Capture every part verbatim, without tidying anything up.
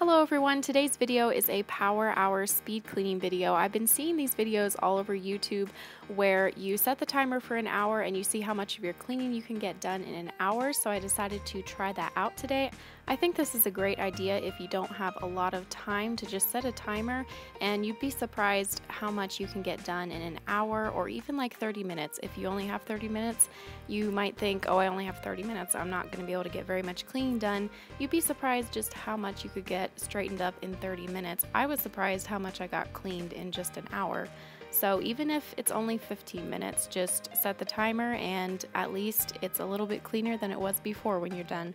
Hello everyone, today's video is a power hour speed cleaning video. I've been seeing these videos all over YouTube where you set the timer for an hour and you see how much of your cleaning you can get done in an hour, so I decided to try that out today. I think this is a great idea if you don't have a lot of time to just set a timer, and you'd be surprised how much you can get done in an hour or even like thirty minutes. If you only have thirty minutes, you might think, oh, I only have thirty minutes, I'm not going to be able to get very much cleaning done. You'd be surprised just how much you could get straightened up in thirty minutes. I was surprised how much I got cleaned in just an hour. So even if it's only fifteen minutes, just set the timer and at least it's a little bit cleaner than it was before when you're done.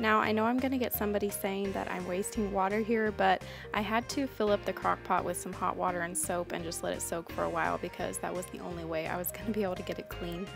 Now, I know I'm going to get somebody saying that I'm wasting water here, but I had to fill up the crock pot with some hot water and soap and just let it soak for a while because that was the only way I was going to be able to get it clean.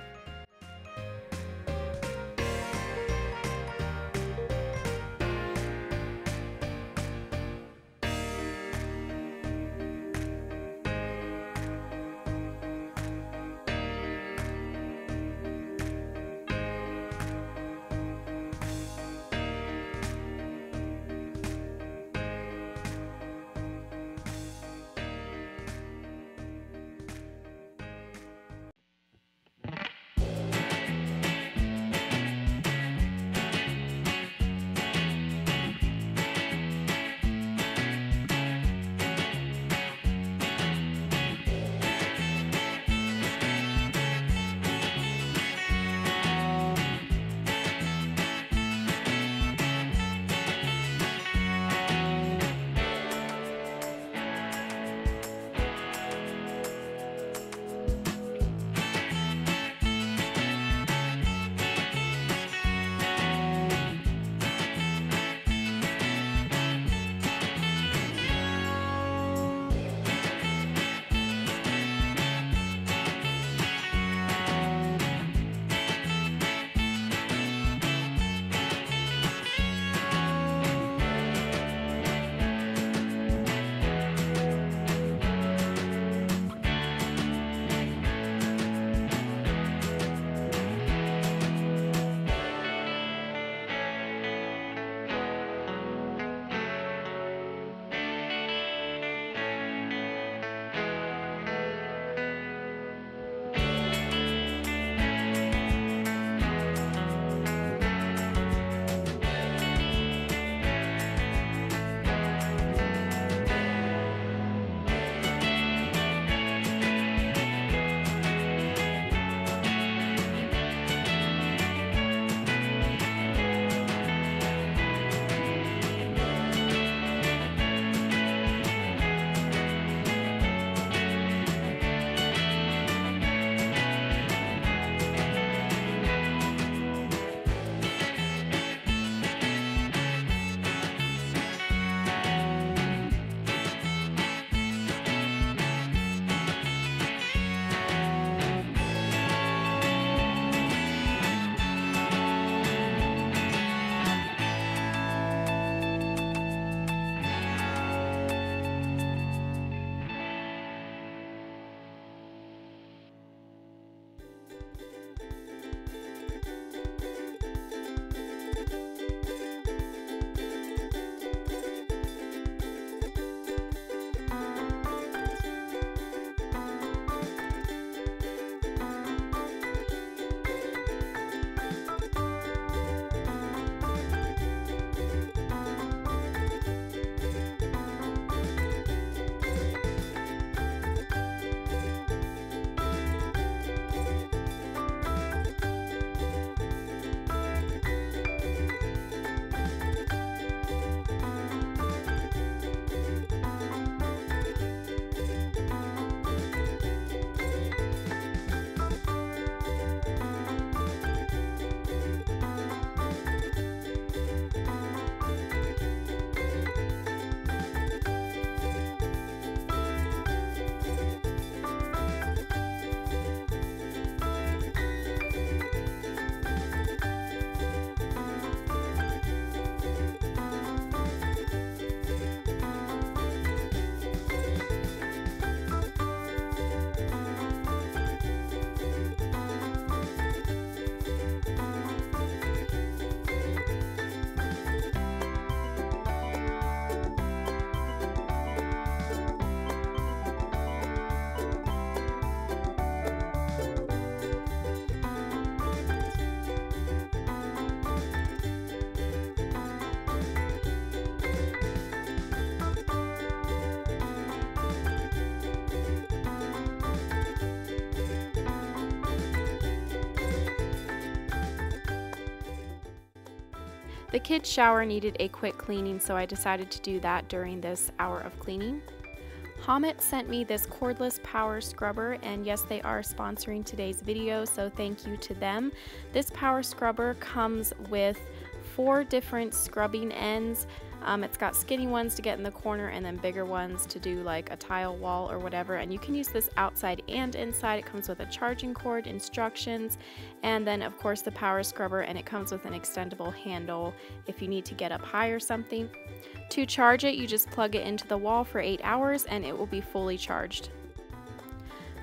The kids' shower needed a quick cleaning, so I decided to do that during this hour of cleaning. Homitt sent me this cordless power scrubber, and yes, they are sponsoring today's video, so thank you to them. This power scrubber comes with four different scrubbing ends. Um, it's got skinny ones to get in the corner and then bigger ones to do like a tile wall or whatever, and you can use this outside and inside. It comes with a charging cord, instructions, and then of course the power scrubber, and it comes with an extendable handle if you need to get up high or something. To charge it, you just plug it into the wall for eight hours and it will be fully charged.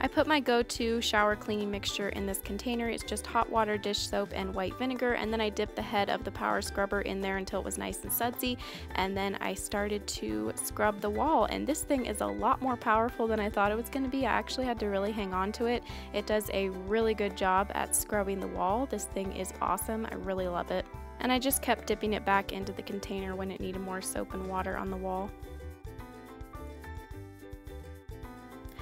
I put my go-to shower cleaning mixture in this container. It's just hot water, dish soap, and white vinegar, and then I dipped the head of the power scrubber in there until it was nice and sudsy, and then I started to scrub the wall, and this thing is a lot more powerful than I thought it was going to be. I actually had to really hang on to it. It does a really good job at scrubbing the wall. This thing is awesome. I really love it. And I just kept dipping it back into the container when it needed more soap and water on the wall.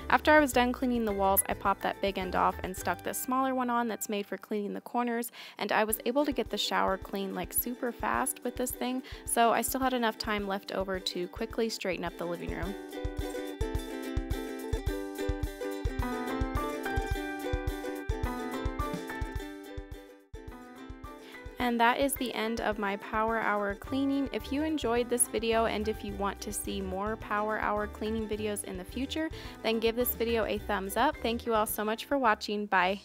After I was done cleaning the walls, I popped that big end off and stuck this smaller one on that's made for cleaning the corners, and I was able to get the shower clean like super fast with this thing, so I still had enough time left over to quickly straighten up the living room. And that is the end of my power hour cleaning. If you enjoyed this video and if you want to see more power hour cleaning videos in the future, then give this video a thumbs up. Thank you all so much for watching. Bye.